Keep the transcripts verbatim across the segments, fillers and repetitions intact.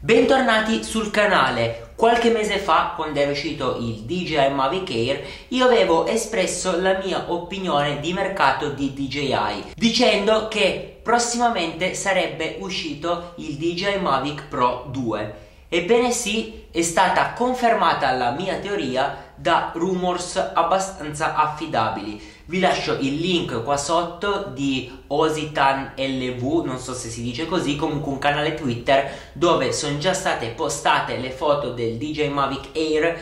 Bentornati sul canale. Qualche mese fa, quando era uscito il D J I Mavic Air, io avevo espresso la mia opinione di mercato di D J I, dicendo che prossimamente sarebbe uscito il D J I Mavic Pro due. Ebbene sì, è stata confermata la mia teoria da rumors abbastanza affidabili. Vi lascio il link qua sotto di OsitanLV, non so se si dice così, comunque un canale Twitter dove sono già state postate le foto del D J I Mavic Air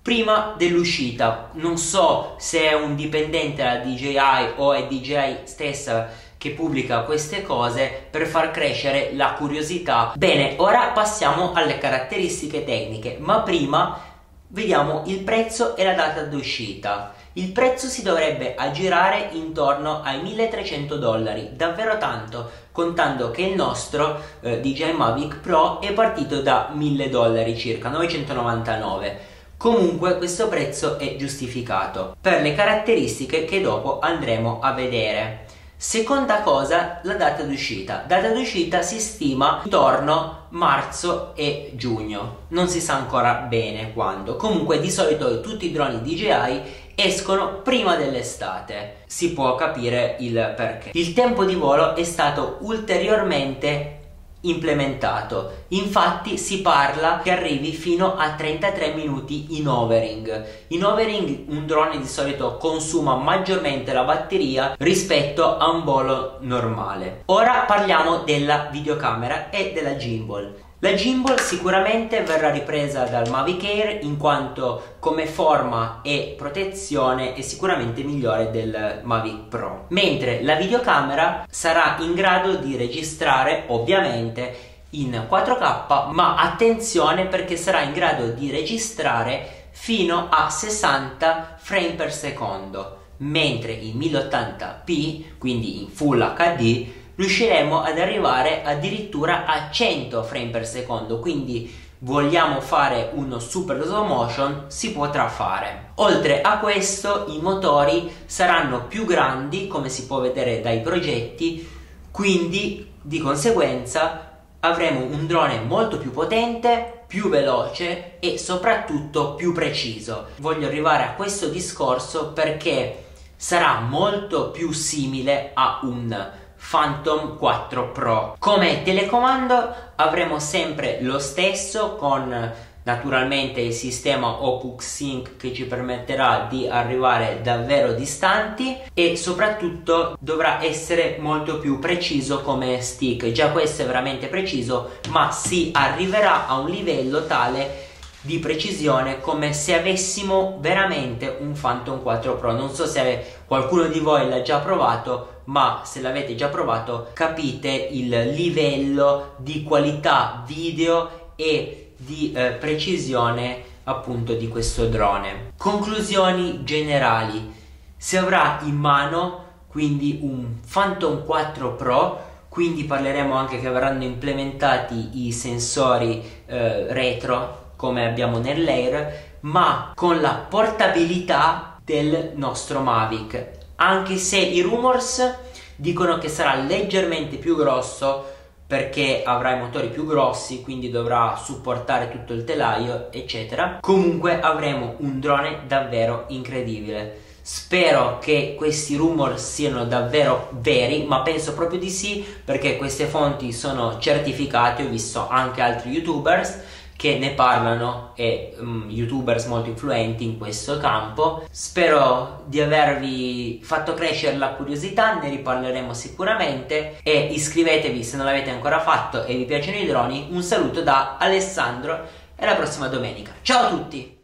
prima dell'uscita. Non so se è un dipendente della D J I o è D J I stessa che pubblica queste cose per far crescere la curiosità. Bene, ora passiamo alle caratteristiche tecniche, ma prima vediamo il prezzo e la data d'uscita. Il prezzo si dovrebbe aggirare intorno ai milletrecento dollari, davvero tanto, contando che il nostro eh, D J I Mavic Pro è partito da mille dollari circa, novecentonovantanove. Comunque questo prezzo è giustificato per le caratteristiche che dopo andremo a vedere. Seconda cosa, la data d'uscita. Data d'uscita si stima intorno marzo e giugno, non si sa ancora bene quando. Comunque di solito tutti i droni D J I escono prima dell'estate, si può capire il perché. Il tempo di volo è stato ulteriormente implementato, infatti si parla che arrivi fino a trentatré minuti in overing. In overing un drone di solito consuma maggiormente la batteria rispetto a un volo normale. Ora parliamo della videocamera e della gimbal. La gimbal sicuramente verrà ripresa dal Mavic Air, in quanto come forma e protezione è sicuramente migliore del Mavic Pro, mentre la videocamera sarà in grado di registrare ovviamente in quattro K, ma attenzione perché sarà in grado di registrare fino a sessanta frame per secondo, mentre in mille ottanta p, quindi in Full H D, riusciremo ad arrivare addirittura a cento frame per secondo, quindi vogliamo fare uno super slow motion, si potrà fare. Oltre a questo i motori saranno più grandi, come si può vedere dai progetti, quindi di conseguenza avremo un drone molto più potente, più veloce e soprattutto più preciso. Voglio arrivare a questo discorso perché sarà molto più simile a un Phantom quattro Pro. Come telecomando avremo sempre lo stesso, con naturalmente il sistema Ocusync che ci permetterà di arrivare davvero distanti, e soprattutto dovrà essere molto più preciso come stick. Già questo è veramente preciso, ma si arriverà a un livello tale di precisione come se avessimo veramente un Phantom quattro Pro. Non so se qualcuno di voi l'ha già provato, ma se l'avete già provato capite il livello di qualità video e di eh, precisione appunto di questo drone. Conclusioni generali: si avrà in mano quindi un Phantom quattro Pro, quindi parleremo anche che verranno implementati i sensori eh, retro come abbiamo nell'Air, ma con la portabilità del nostro Mavic, anche se i rumors dicono che sarà leggermente più grosso perché avrà i motori più grossi, quindi dovrà supportare tutto il telaio eccetera. Comunque avremo un drone davvero incredibile. Spero che questi rumors siano davvero veri, ma penso proprio di sì, perché queste fonti sono certificate. Ho visto anche altri youtubers che ne parlano e um, youtubers molto influenti in questo campo. Spero di avervi fatto crescere la curiosità, ne riparleremo sicuramente, e iscrivetevi se non l'avete ancora fatto e vi piacciono i droni. Un saluto da Alessandro e alla prossima domenica. Ciao a tutti!